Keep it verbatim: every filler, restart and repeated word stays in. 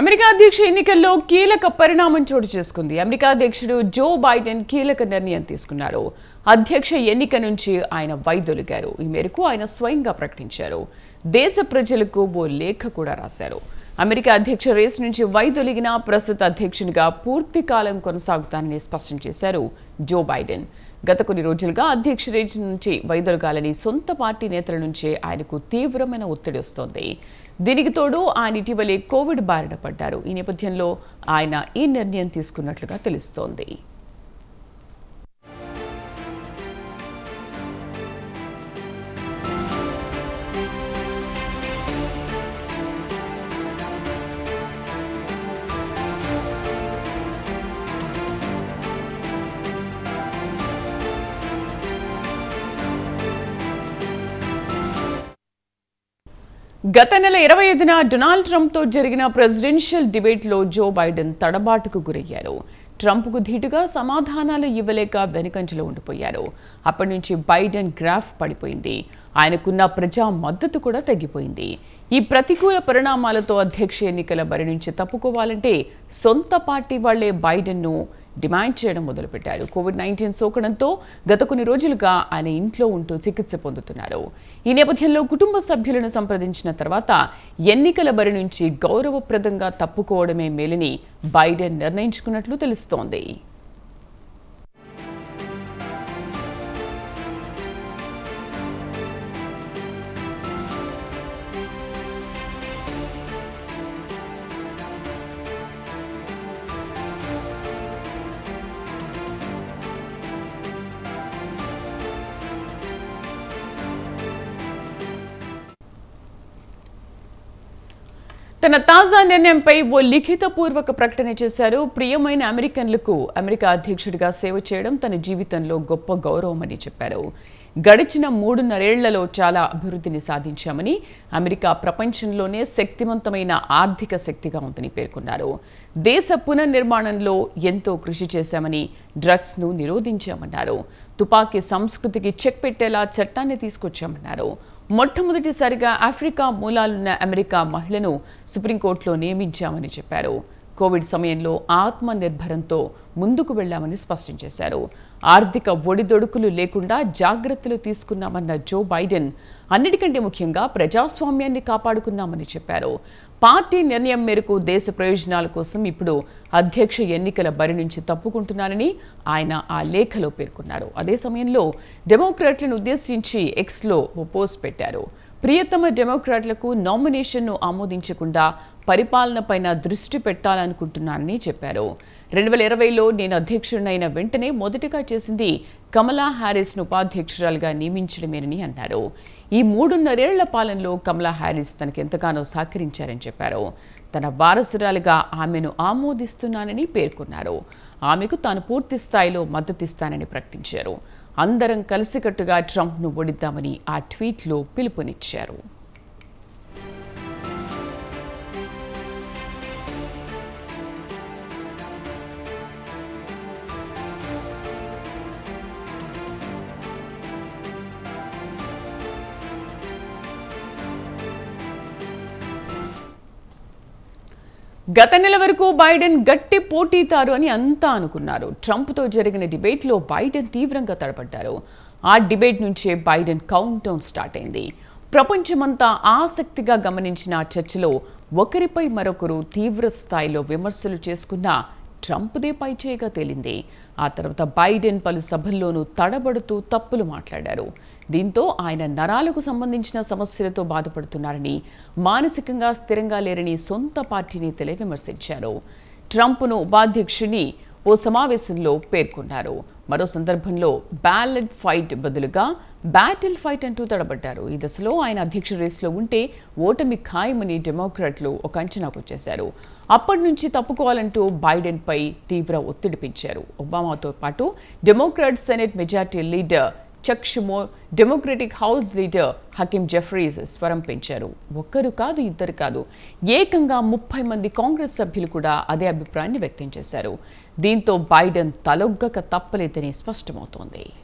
America అధ్యక్ష ఎన్నికల్లో కీలక పరిణామం చోటు చేసుకుంది. అమెరికా అధ్యక్షుడు జో బైడెన్ కీలక నిర్ణయం తీసుకున్నారు. అధ్యక్ష ఎన్నిక నుంచి ఆయన వైదొలిగారు. ఈ మేరకు ఆయన స్వయంగా ప్రకటించారు. దేశ ప్రజలకు ఓ లేఖ కూడా రాశారు. అమెరికా అధ్యక్ష రేసు నుంచి వైదొలిగిన ప్రస్తుత అధ్యక్షునిగా పూర్తి కాలం కొనసాగుతానని స్పష్టం చేశారు జో బైడెన్. గత కొన్ని రోజులుగా అధ్యక్ష రేసు నుంచి వైదొలగాలని సొంత పార్టీ నేతల నుంచే ఆయనకు తీవ్రమైన ఒత్తిడి వస్తోంది. దీనికి తోడు ఆయన ఇటీవలే కోవిడ్ బారిన పడ్డారు. ఈ నేపథ్యంలో ఆయన ఈ నిర్ణయం తీసుకున్నట్లుగా తెలుస్తోంది. గత నెల ఇరవై ఐదున డొనాల్డ్ ట్రంప్తో జరిగిన ప్రెసిడెన్షియల్ డిబేట్లో జో బైడెన్ తడబాటుకు గురయ్యారు. ట్రంప్కు ధీటుగా సమాధానాలు ఇవ్వలేక వెనుకంజలో ఉండిపోయారు. అప్పటి నుంచి బైడెన్ గ్రాఫ్ పడిపోయింది. ఆయనకున్న ప్రజా మద్దతు కూడా తగ్గిపోయింది. ఈ ప్రతికూల పరిణామాలతో అధ్యక్ష ఎన్నికల బరి నుంచి తప్పుకోవాలంటే సొంత పార్టీ వాళ్లే బైడెన్ను డిమాండ్ చేయడం మొదలుపెట్టారు. కోవిడ్ నైన్టీన్ సోకడంతో గత కొన్ని రోజులుగా ఆయన ఇంట్లో ఉంటూ చికిత్స పొందుతున్నారు. ఈ నేపథ్యంలో కుటుంబ సభ్యులను సంప్రదించిన తర్వాత ఎన్నికల బరి నుంచి గౌరవప్రదంగా తప్పుకోవడమే మేలని బైడెన్ నిర్ణయించుకున్నట్లు తెలుస్తోంది. తన తాజా నిర్ణయంపై ఓ లిఖితపూర్వక ప్రకటన చేశారు. ప్రియమైన అమెరికన్లకు అమెరికా అధ్యక్షుడిగా సేవ చేయడం తన జీవితంలో గొప్ప గౌరవమని చెప్పారు. గడిచిన మూడున్నరేళ్లలో చాలా అభివృద్ధిని సాధించామని, అమెరికా ప్రపంచంలోనే శక్తివంతమైన ఆర్థిక శక్తిగా ఉందని పేర్కొన్నారు. దేశ పునర్నిర్మాణంలో ఎంతో కృషి చేశామని, డ్రగ్స్ను నిరోధించామన్నారు. తుపాకీ సంస్కృతికి చెక్ పెట్టేలా చట్టాన్ని తీసుకొచ్చామన్నారు. మొట్టమొదటిసారిగా ఆఫ్రికా మూలాలున్న అమెరికా మహిళను సుప్రీంకోర్టులో నియమించామని చెప్పారు. కోవిడ్ సమయంలో ఆత్మ నిర్భరంతో ముందుకు వెళ్లామని స్పష్టం చేశారు. ఆర్థిక ఒడిదొడుకులు లేకుండా జాగ్రత్తలు తీసుకున్నామన్న జో బైడెన్ అన్నిటికంటే ముఖ్యంగా ప్రజాస్వామ్యాన్ని కాపాడుకున్నామని చెప్పారు. పార్టీ నిర్ణయం మేరకు దేశ ప్రయోజనాల కోసం ఇప్పుడు అధ్యక్ష ఎన్నికల బరి నుంచి తప్పుకుంటున్నానని ఆయన ఆ లేఖలో పేర్కొన్నారు. అదే సమయంలో డెమోక్రాట్లను ఉద్దేశించి ఎక్స్లో ఓ పోస్ట్ పెట్టారు. ప్రియతమ డెమోక్రాట్లకు నామినేషన్ను ఆమోదించకుండా పరిపాలనపైన దృష్టి పెట్టాలనుకుంటున్నానని చెప్పారు. రెండు వేల ఇరవైలో నేను అధ్యక్షుడినైన వెంటనే మొదటిగా చేసింది కమలా హ్యారిస్ను ఉపాధ్యక్షురాలుగా నియమించడమేనని అన్నారు. ఈ మూడున్నరేళ్ల పాలనలో కమలా హ్యారిస్ తనకెంతగానో సహకరించారని చెప్పారు. తన వారసురాలుగా ఆమెను ఆమోదిస్తున్నానని పేర్కొన్నారు. ఆమెకు తాను పూర్తి స్థాయిలో మద్దతిస్తానని ప్రకటించారు. అందరం కలిసికట్టుగా ట్రంప్ను ఓడిద్దామని ఆ ట్వీట్లో పిలుపునిచ్చారు. గత నెల వరకు బైడెన్ గట్టి పోటీతారు అని అంతా అనుకున్నారు. ట్రంప్తో జరిగిన డిబేట్లో బైడెన్ తీవ్రంగా తడబడ్డారు. ఆ డిబేట్ నుంచే బైడెన్ కౌంట్ డౌన్ స్టార్ట్ అయింది. ప్రపంచమంతా ఆసక్తిగా గమనించిన ఆ చర్చలో ఒకరిపై మరొకరు తీవ్ర స్థాయిలో విమర్శలు చేసుకున్న ట్రంప్దే పైచేయిగా తేలింది. ఆ తర్వాత బైడెన్ పలు సభల్లోనూ తడబడుతూ తప్పులు మాట్లాడారు. దీంతో ఆయన నరాలకు సంబంధించిన సమస్యలతో బాధపడుతున్నారని, మానసికంగా స్థిరంగా లేరని సొంత పార్టీ నేతలే విమర్శించారు. ట్రంప్ను ఉపాధ్యక్షుని ఓ సమావేశంలో పేర్కొన్నారు. మరో సందర్భంలో బ్యాలెట్ ఫైట్ బదులుగా బ్యాటిల్ ఫైట్ అంటూ తడబడ్డారు. ఈ దశలో ఆయన అధ్యక్ష రేసులో ఉంటే ఓటమి ఖాయమని డెమోక్రాట్లు ఒక అంచనాకు వచ్చేశారు. అప్పటి నుంచి తప్పుకోవాలంటూ బైడెన్పై తీవ్ర ఒత్తిడి పెంచారు. ఒబామాతో పాటు Democrat Senate majority leader Chuck Schumer, democratic house leader Hakeem Jeffries స్వరం పెంచారు. ఒక్కరు కాదు, ఇద్దరు కాదు, ఏకంగా ముప్పై మంది కాంగ్రెస్ సభ్యులు కూడా అదే అభిప్రాయాన్ని వ్యక్తం చేశారు. దీంతో బైడెన్ తలొగ్గక తప్పలేదని స్పష్టమవుతోంది.